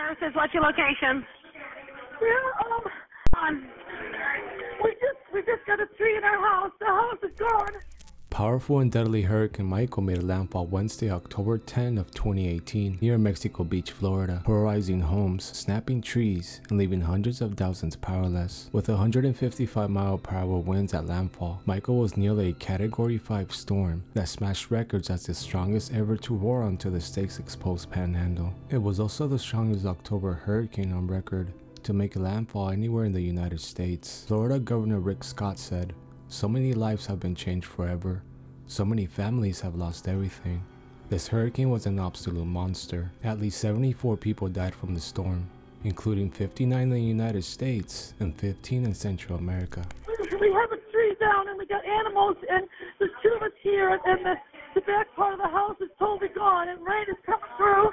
Nurses, what's your location? Yeah, we just got a tree in our house. The house is gone. Powerful and deadly Hurricane Michael made a landfall Wednesday, October 10 of 2018 near Mexico Beach, Florida, pulverizing homes, snapping trees, and leaving hundreds of thousands powerless. With 155-mile-per-hour winds at landfall, Michael was nearly a Category 5 storm that smashed records as the strongest ever to roar onto the stakes-exposed panhandle. It was also the strongest October hurricane on record to make landfall anywhere in the United States. Florida Governor Rick Scott said, "So many lives have been changed forever. So many families have lost everything. This hurricane was an absolute monster." At least 74 people died from the storm, including 59 in the United States and 15 in Central America. We have a tree down and we got animals and there's two of us here and the back part of the house is totally gone and rain is coming through.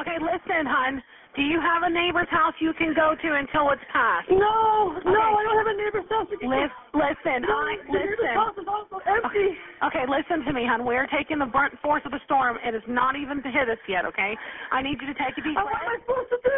Okay, listen, hon. Do you have a neighbor's house you can go to until it's passed? No, okay. No, I don't have a neighbor's house. Listen, no, hon, listen. House is also empty. Okay, listen to me, hon. We're taking the brunt force of the storm. It is not even hit us yet, okay? I need you to take a deep breath. What am I supposed to do?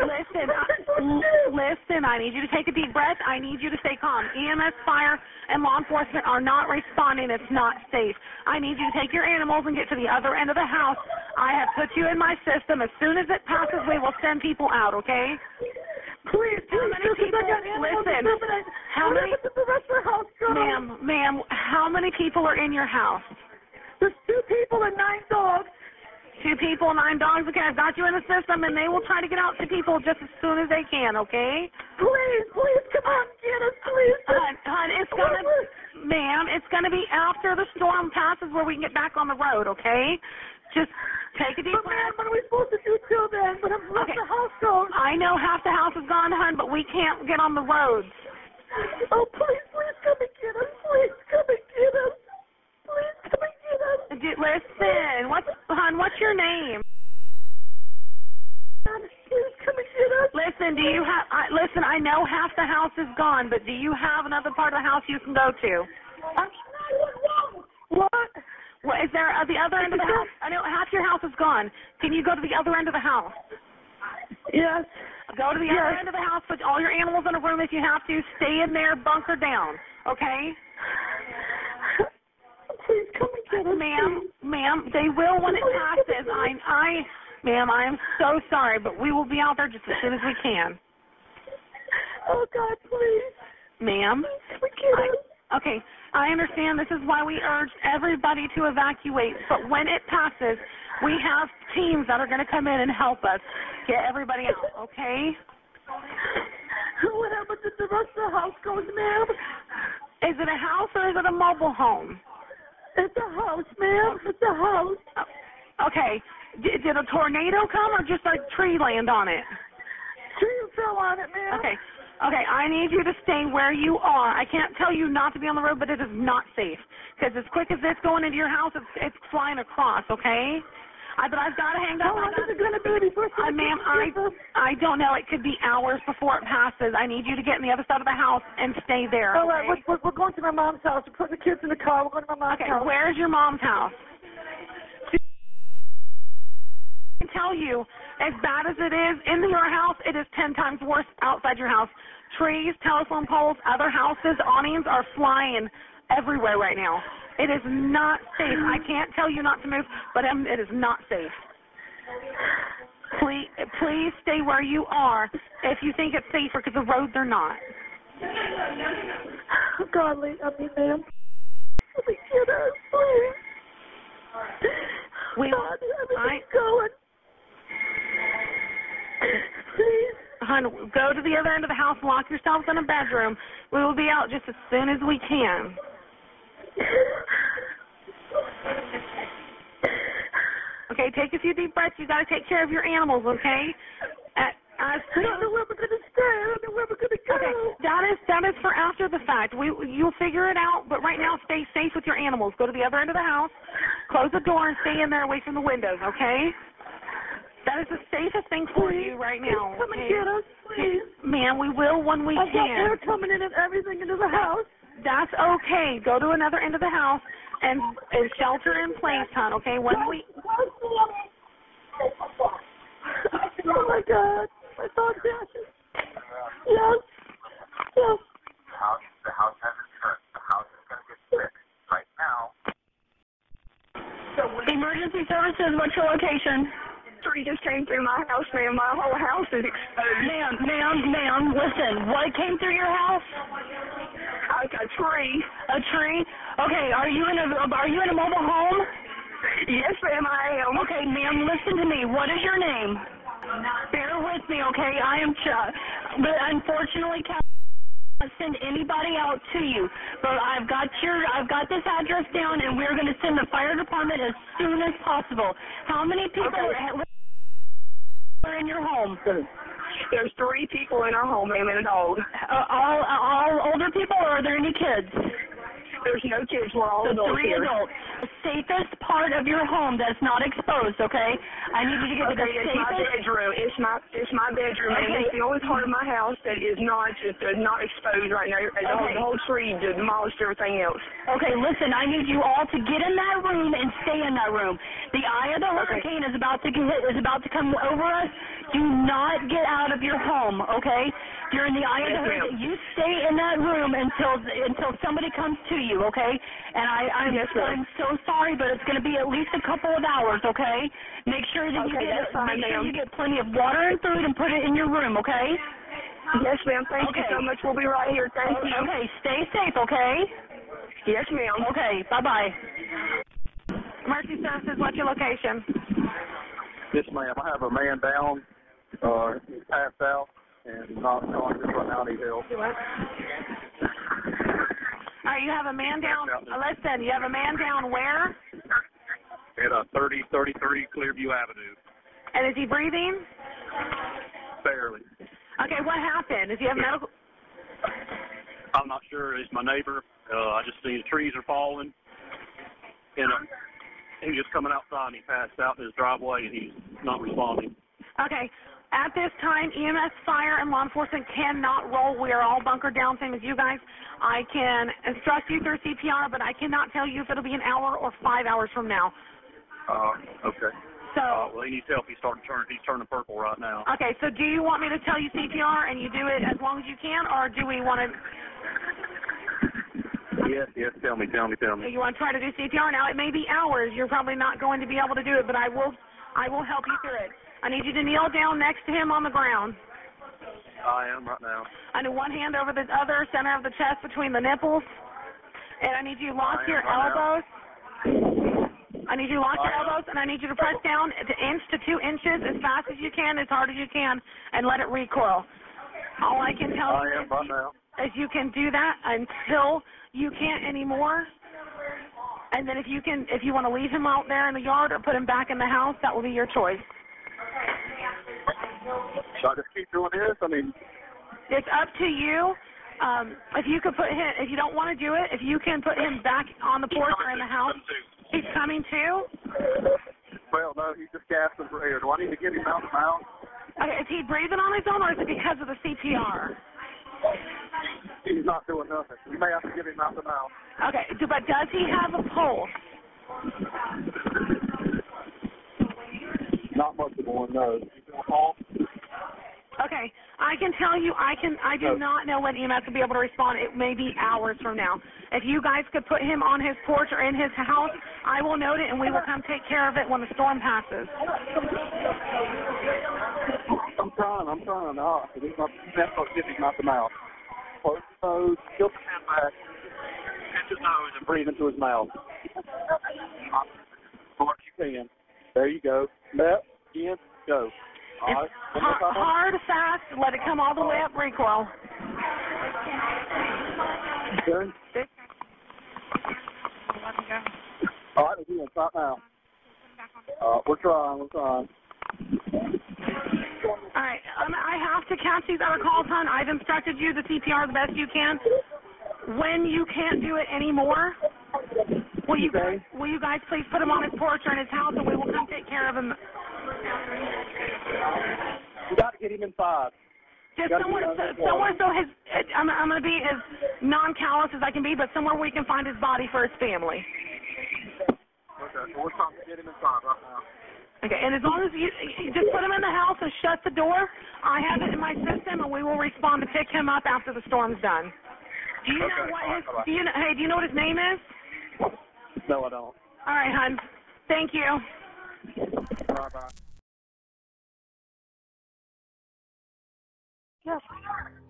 Listen, I need you to take a deep breath. I need you to stay calm. EMS, fire, and law enforcement are not responding. It's not safe. I need you to take your animals and get to the other end of the house. I have put you in my system. As soon as it passes, we will send people out, okay? Please, how many people? Listen. How many? Ma'am, how many people are in your house? There's 2 people and 9 dogs. 2 people, 9 dogs. Okay, I've got you in the system, and they will try to get out to people just as soon as they can, okay? Please, come on, get us, please. Hon, it's going to... Ma'am, it's going to be after the storm passes where we can get back on the road, okay? Just take a deep breath. Man, what are we supposed to do till then? But I'm okay. The house gone. I know half the house is gone, hon, but we can't get on the roads. Oh, please, come and get us. Please, come and get us. Please, come and get us. Listen, hon, what's your name? Please come and get us. Listen, do you have... Listen, I know half the house is gone, but do you have another part of the house you can go to? I'm sorry, what? Well, is there the other end of the house? I know half your house is gone. Can you go to the other end of the house? Yes. Go to the other end of the house. Put all your animals in a room if you have to. Stay in there. Bunker down. Okay? Please come and get us. Ma'am, they will when it passes. Ma'am, I am so sorry, but we will be out there just as soon as we can. Oh, God, please. Ma'am. Please come and get us. Okay, I understand this is why we urge everybody to evacuate, but when it passes, we have teams that are going to come in and help us get everybody out, okay? What happens if the rest of the house goes, ma'am? Is it a house or is it a mobile home? It's a house, ma'am. It's a house. Okay, did a tornado come or just a tree land on it? Tree fell on it, ma'am. Okay, I need you to stay where you are. I can't tell you not to be on the road, but it is not safe. Because as quick as it's going into your house, it's flying across, okay? But I've got to hang up. How long is it going to be before it passes? Ma'am, I don't know. It could be hours before it passes. I need you to get on the other side of the house and stay there, okay? All right, we're going to my mom's house. We're putting the kids in the car. We're going to my mom's house. Okay, where's your mom's house? I can tell you, as bad as it is in your house, it is 10 times worse outside your house. Trees, telephone poles, other houses, awnings are flying everywhere right now. It is not safe. I can't tell you not to move, but it is not safe. Please stay where you are if you think it's safer, because the roads are not. Godly, I mean, ma'am. Please get us, please. God, everything's going. Please. Hon, go to the other end of the house. Lock yourselves in a bedroom. We will be out just as soon as we can. Okay, take a few deep breaths. You got to take care of your animals, okay? I don't know where we're going to stay. I don't know where we're going to go. Okay, that is for after the fact. You'll figure it out, but right now stay safe with your animals. Go to the other end of the house, close the door, and stay in there away from the windows, okay? That is the safest thing for you right now. Please come and get us, please. Ma'am, we will when we can. I got air coming in and everything into the house. That's okay. Go to another end of the house and shelter in place, hon, okay? When we... Oh, my God. God, my dog crashes. Yes. Yes. The house has insurance. The house is going to get fixed right now. Emergency services, what's your location? Three just came through my house, ma'am. My whole house is exposed. Ma'am, listen. What came through your house? A tree. A tree? Okay, are you in a mobile home? Yes, ma'am, I am. Okay, ma'am, listen to me. What is your name? Bear with me, okay? I am Chuck. But unfortunately, I'll send anybody out to you. But I've got this address down, and we're going to send the fire department as soon as possible. How many people are in your home? There's three people in our home, ma'am, and a dog. All older people, or are there any kids? There's no kids. We're all adults. Three adults. The safest part of your home that's not exposed, okay? I need you to get to the safest. It's my bedroom. It's my bedroom, okay. And it's the only part of my house that is not exposed right now. Okay. The whole tree demolished everything else. Okay, listen, I need you all to get in that room and stay in that room. The eye of the hurricane is about to come over us. Do not get out of your home, okay? During the eye of the hurricane, you stay in that room until somebody comes to you. Okay, and I'm so sorry, but it's going to be at least a couple of hours. Okay, make sure you get plenty of water and food and put it in your room. Okay. Yes, ma'am. Thank you so much. We'll be right here. Thank you. Okay, stay safe. Okay. Yes, ma'am. Okay. Bye bye. Emergency services, what's your location? Yes, ma'am. I have a man down, passed out, and not conscious right now. Need help. You have a man down. Listen, you have a man down where? At 3033 Clearview Avenue. And is he breathing? Barely. Okay, what happened? Does he have medical? I'm not sure. It's my neighbor. I just see the trees are falling. And he was just coming outside, and he passed out in his driveway, and he's not responding. Okay. At this time, EMS, fire, and law enforcement cannot roll. We are all bunkered down, same as you guys. I can instruct you through CPR, but I cannot tell you if it'll be an hour or 5 hours from now. Okay. So. Well, he needs help. He's turning purple right now. Okay. So, do you want me to tell you CPR and you do it as long as you can, or do we want to? Yes, tell me. You want to try to do CPR now? It may be hours. You're probably not going to be able to do it, but I will help you through it. I need you to kneel down next to him on the ground. I am right now. I need one hand over the other, center of the chest between the nipples. And I need you to lock your elbows. And I need you to press down to inch to 2 inches as fast as you can, as hard as you can, and let it recoil. All I can tell you is you can do that until you can't anymore. And then if you want to leave him out there in the yard or put him back in the house, that will be your choice. Should I just keep doing this? I mean, it's up to you. If you could put him, if you don't want to do it, if you can put him back on the porch or in the house. He's coming too. Well, no, he's just gasping for air. Do I need to get him out now? Okay, is he breathing on his own, or is it because of the CPR? He's not doing nothing. You may have to get him out the mouth. Okay, but does he have a pulse? Not much of one, no. Okay, I can tell you, I do not know when EMS will be able to respond. It may be hours from now. If you guys could put him on his porch or in his house, I will note it, and we will come take care of it when the storm passes. I'm trying. That's not getting out the mouth. Close his nose, tilt his head back, pinch his nose, and breathe into his mouth. What you can. There you go. Left, in, go. All right. Hard, fast, let it come all the way up, recoil. Good. All right, we're doing stop now. We're trying. All right, I have to catch these on a call time. I've instructed you the CPR the best you can. When you can't do it anymore, will you guys please put him on his porch or in his house, and we will come take care of him. You got to get him inside. Just somewhere so his I'm going to be as non-callous as I can be, but somewhere we can find his body for his family. Okay, so we're trying to get him inside right now. Okay, and as long as you just put him in the house and shut the door, I have it in my system, and we will respond to pick him up after the storm's done. Do you know what his? Do you know, hey, do you know what his name is? No, I don't. All right, hon. Thank you. Bye bye. Yes.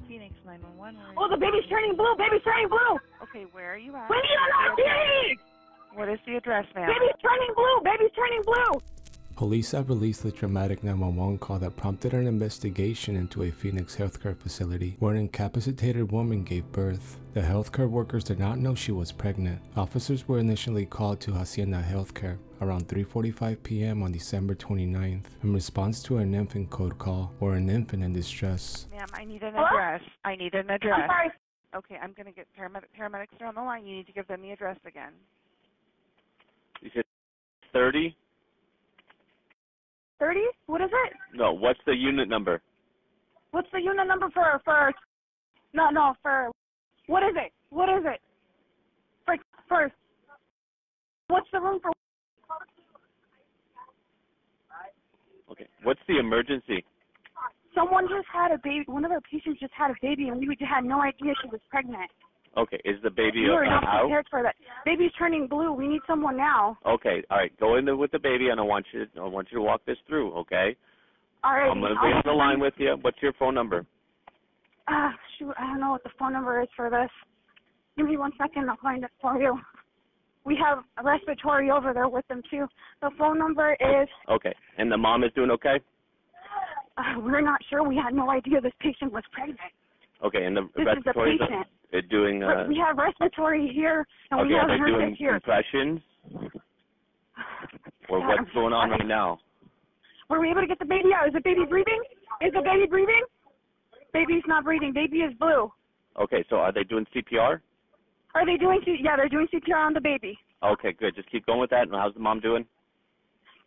Phoenix 911. Oh, the baby's turning blue. Baby's turning blue. Okay, where are you at? What are you on TV? What is the address, ma'am? Baby's turning blue. Baby's turning blue. Police have released the dramatic 911 call that prompted an investigation into a Phoenix healthcare facility where an incapacitated woman gave birth. The healthcare workers did not know she was pregnant. Officers were initially called to Hacienda Healthcare around 3:45 p.m. on December 29th in response to an infant code call or an infant in distress. Ma'am, I need an address. Hello? I need an address. I'm sorry. Okay, I'm going to get paramedics are on the line. You need to give them the address again. You said 30? 30? What is it? No, what's the unit number? What's the unit number for no, for what is it? What is it? For what's the room for? Okay. What's the emergency? Someone just had a baby. One of our patients just had a baby, and we just had no idea she was pregnant. Okay. Is the baby out? We were not prepared for that. Baby's turning blue. We need someone now. Okay. All right. Go in there with the baby, and I want you to walk this through, okay? All right. I'm going to be on the line with you. What's your phone number? Shoot. I don't know what the phone number is for this. Give me 1 second. I'll find it for you. We have a respiratory over there with them, too. The phone number is... Okay. And the mom is doing okay? We're not sure. We had no idea this patient was pregnant. Okay. And the respiratory... This is the patient. They're doing... we have respiratory here, and we have her here. Compressions? Or what's going on right now? Were we able to get the baby out? Is the baby breathing? Is the baby breathing? Baby's not breathing. Baby is blue. Okay, so are they doing CPR? Are they doing... Yeah, they're doing CPR on the baby. Okay, good. Just keep going with that. And how's the mom doing?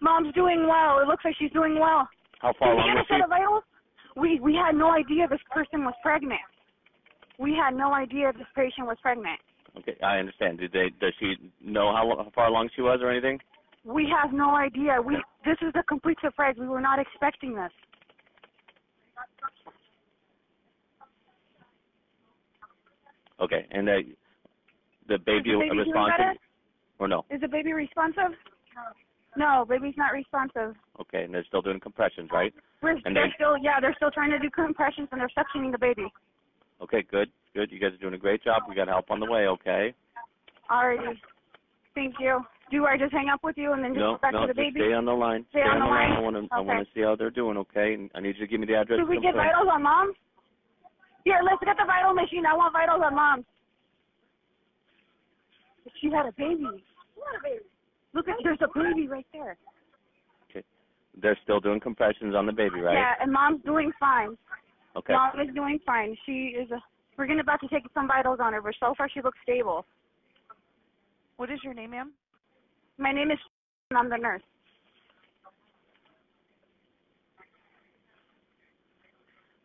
Mom's doing well. It looks like she's doing well. How far along was she? We had no idea this person was pregnant. We had no idea this patient was pregnant. Okay, I understand. Does she know how far along she was or anything? We have no idea. This is a complete surprise. We were not expecting this. Okay, and the baby responsive or no? Is the baby responsive? No, baby's not responsive. Okay, and they're still doing compressions, right? They're still trying to do compressions, and they're suctioning the baby. Okay, good, good. You guys are doing a great job. We got help on the way, okay? All righty. Thank you. Do I just hang up with you and then just go back to the baby? No, stay on the line. Stay on the line. I want to see how they're doing, okay? And I need you to give me the address. Should we get vitals on mom? Here, let's get the vital machine. I want vitals on mom. She had a baby. Look, there's a baby right there. Okay. They're still doing compressions on the baby, right? Yeah, and mom's doing fine. Okay. Mom is doing fine. We're about to take some vitals on her, but so far she looks stable. What is your name, ma'am? My name is and I'm the nurse.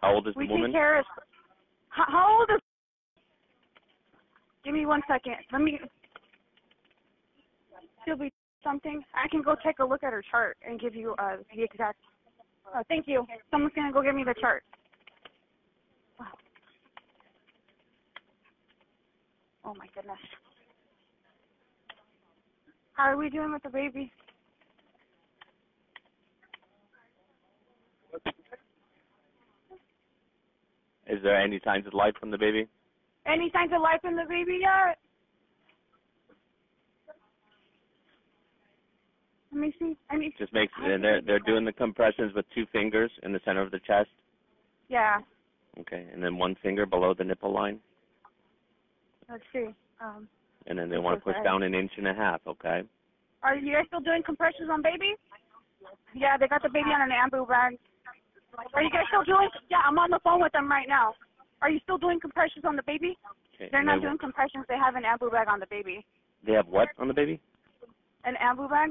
How old is the woman? How old is... Give me 1 second. Let me... She'll be something. I can go take a look at her chart and give you the exact... thank you. Someone's going to go give me the chart. Oh, my goodness. How are we doing with the baby? Is there any signs of life from the baby? Any signs of life in the baby yet? Let me see. They're doing the compressions with two fingers in the center of the chest? Yeah. Okay, and then one finger below the nipple line? Let's see. And then they want to push down 1.5 inches, okay? Are you guys still doing compressions on baby? Yeah, they got the baby on an ambu bag. Are you guys still doing? Yeah, I'm on the phone with them right now. Are you still doing compressions on the baby? Okay, they're not doing compressions. They have an ambu bag on the baby. They have what on the baby? An ambu bag.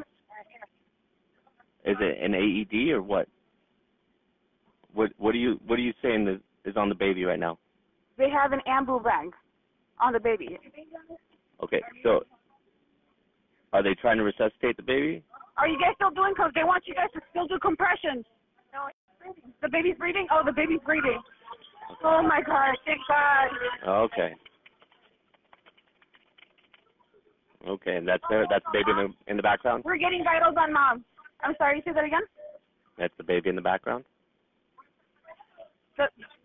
Is it an AED or what? What are you saying that is on the baby right now? They have an ambu bag. On the baby. Okay, so are they trying to resuscitate the baby? Are you guys still doing, because they want you guys to still do compressions? No, he's breathing. The baby's breathing? Oh, the baby's breathing. Oh, my God. Thank God. Okay. Okay, and that's there. That's the baby in the background? We're getting vitals on mom. I'm sorry, say that again? That's the baby in the background?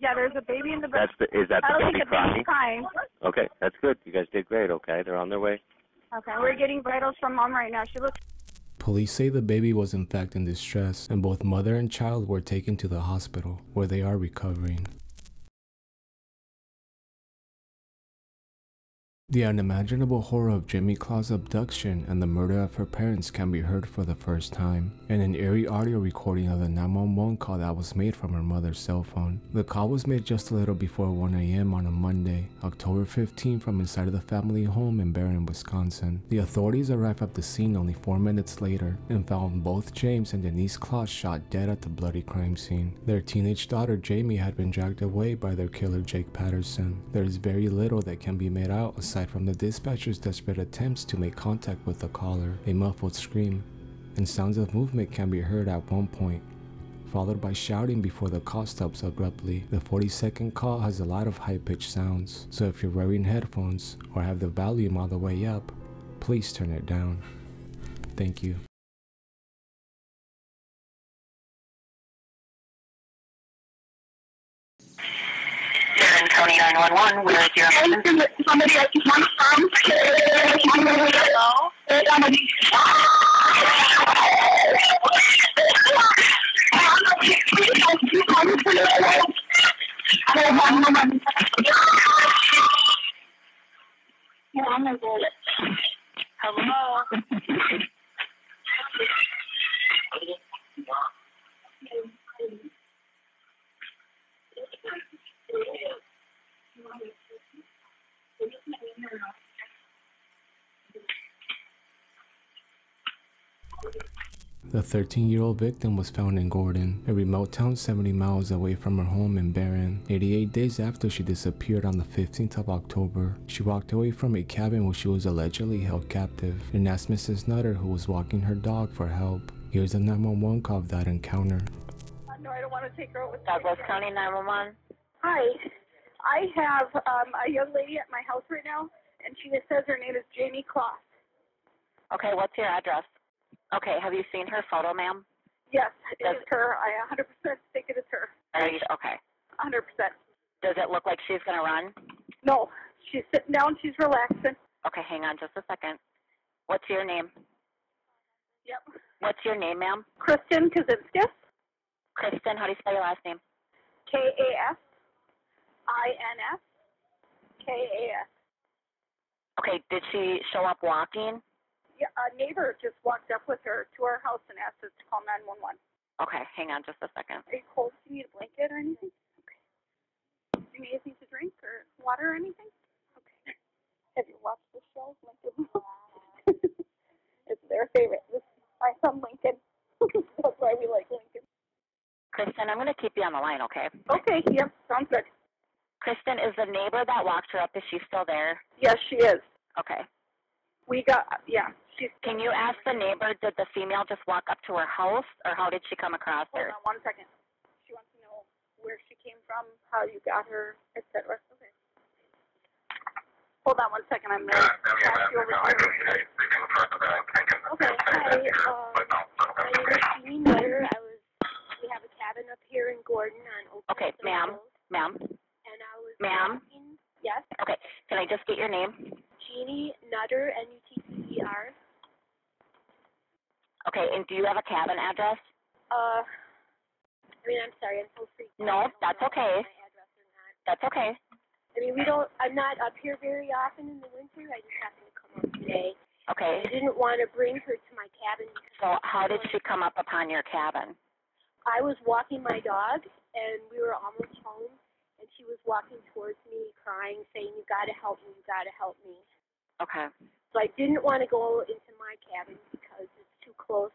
Yeah, there's a baby in the background. Is that the baby crying? Okay, that's good. You guys did great, okay? They're on their way. Okay, we're getting vitals from mom right now. She looks... Police say the baby was in fact in distress, and both mother and child were taken to the hospital, where they are recovering. The unimaginable horror of Jayme Closs' abduction and the murder of her parents can be heard for the first time in an eerie audio recording of the 911 call that was made from her mother's cell phone. The call was made just a little before 1 a.m. on a Monday, October 15, from inside of the family home in Barron, Wisconsin. The authorities arrived at the scene only 4 minutes later and found both James and Denise Closs shot dead at the bloody crime scene. Their teenage daughter Jayme had been dragged away by their killer Jake Patterson. There is very little that can be made out aside from the dispatcher's desperate attempts to make contact with the caller. A muffled scream and sounds of movement can be heard at one point, followed by shouting before the call stops abruptly. The 40-second call has a lot of high-pitched sounds, so if you're wearing headphones or have the volume all the way up, please turn it down. Thank you. County 911, where is your emergency? Somebody I can come from. Hello? Hello? The 13-year-old victim was found in Gordon, a remote town 70 miles away from her home in Barron. 88 days after she disappeared on the 15th of October, she walked away from a cabin where she was allegedly held captive, and asked Mrs. Nutter, who was walking her dog, for help. Here's the 911 call of that encounter. No, I don't want to take her with me. Douglas County 911. Hi. I have a young lady at my house right now, and she says her name is Jayme Closs. Okay, what's your address? Okay, have you seen her photo, ma'am? Yes, it's her. I 100% think it is her. Are you, okay. 100%. Does it look like she's going to run? No. She's sitting down. She's relaxing. Okay, hang on just a second. What's your name? Yep. What's your name, ma'am? Kristen Kaczynski. Kristen, how do you spell your last name? Kaczynski. Okay, did she show up walking? Yeah, a neighbor just walked up with her to our house and asked us to call 911. Okay, hang on just a second. Are you cold? Do you need a blanket or anything? Okay. Do you need anything to drink or water or anything? Okay. Have you watched the show, Lincoln? It's their favorite. This is my son, Lincoln. That's why we like Lincoln. Kristen, I'm going to keep you on the line, okay? Okay, yep, sounds good. Kristen, is the neighbor that walked her up, is she still there? Yes, she is. Okay. We got, yeah. She's. Can you ask the neighbor, did the female just walk up to her house, or how did she come across her? Hold on 1 second. She wants to know where she came from, how you got her, etc. Okay. Hold on 1 second. I'm going to pass you over to her. Okay, hi. My name is Nutter. We have a cabin up here in Gordon on Oakland. Okay, ma'am. And I was walking. Yes. Okay. Can I just get your name? Jeanette Nutter, N-U-T-T-E-R. Okay, and do you have a cabin address? I mean, I'm sorry, I'm so freaked out. No, that's okay. That's okay. I mean, I'm not up here very often in the winter. I just happened to come up today. Okay. I didn't want to bring her to my cabin. So how did she come up upon your cabin? I was walking my dog, and we were almost home. And she was walking towards me, crying, saying, "You gotta help me, you gotta help me." Okay. So I didn't want to go into my cabin because it's too close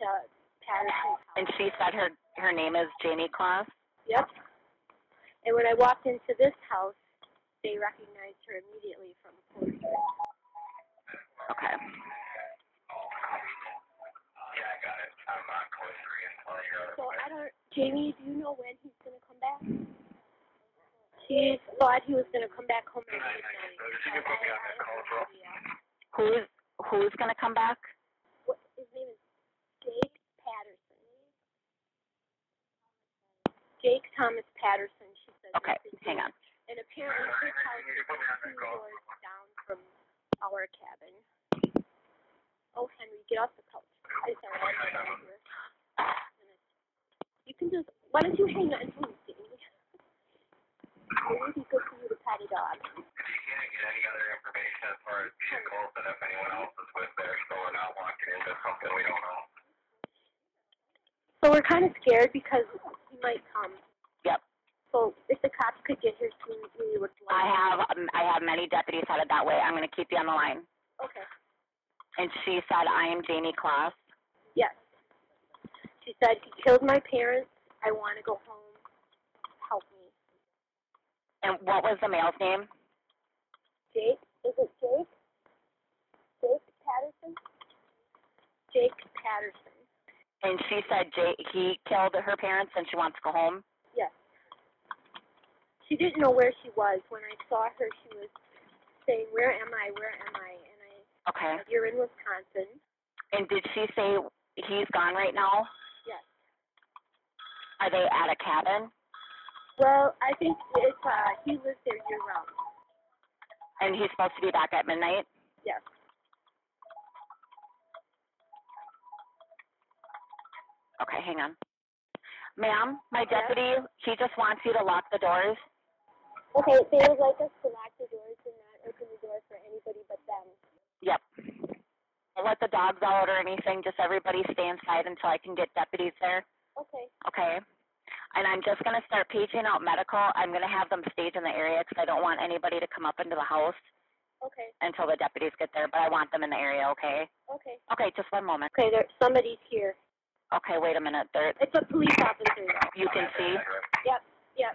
to Patterson's house. And she said her name is Jayme Closs? Yep. And when I walked into this house, they recognized her immediately from the police. Okay. So I don't, Jayme, do you know when he's going to come back? She thought he was going to come back home. Who's going to come back? What, his name is Jake Patterson. Jake Thomas Patterson, she says. Okay, hang on. And apparently his house is 2 doors down from our cabin. Oh, Henry, get off the couch. It's all right here. You can just, why don't you hang on until you see me? It would be good for you to pat a dog. If you can't get any other information as far as vehicles and if anyone else is with there, so we're not walking into something we don't know. So we're kind of scared because he might come. Yep. So if the cops could get here soon, we would like. I have many deputies headed that way. I'm going to keep you on the line. Okay. And she said, I am Jayme Closs. Yes. She said, he killed my parents. I want to go home. Help me. And what was the male's name? Jake. Is it Jake? Jake Patterson? Jake Patterson. And she said he killed her parents and she wants to go home? Yes. She didn't know where she was. When I saw her, she was saying, where am I, where am I? And I said, you're in Wisconsin. And did she say he's gone right now? Yes. Are they at a cabin? Well, I think it's, he lives there year-round. And he's supposed to be back at midnight? Yes. Okay, hang on. Ma'am, my deputy, he just wants you to lock the doors. Okay, they would like us to lock the doors and not open the door for anybody but them. Yep. Don't let the dogs out or anything. Just everybody stay inside until I can get deputies there. Okay. Okay. And I'm just going to start paging out medical. I'm going to have them stage in the area because I don't want anybody to come up into the house. Okay. Until the deputies get there, but I want them in the area, okay? Okay. Okay, just one moment. Okay, somebody's here. Okay, wait a minute. It's a police officer. You can see? Yep, yep.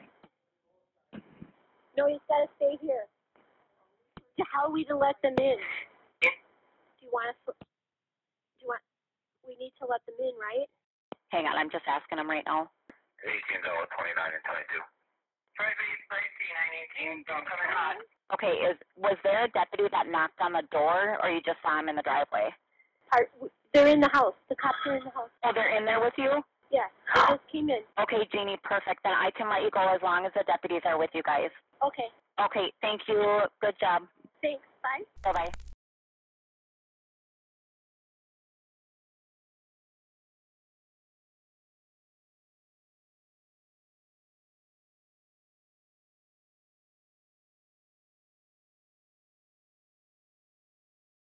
No, he's got to stay here. How are we to let them in? We need to let them in, right? Hang on, I'm just asking them right now. 18, 29, and 22. Okay, was there a deputy that knocked on the door, or you just saw him in the driveway? They're in the house. The cops are in the house. Oh, they're in there with you? Yes, they just came in. Okay, Jayme, perfect. Then I can let you go as long as the deputies are with you guys. Okay. Okay, thank you. Good job. Thanks. Bye. Bye-bye.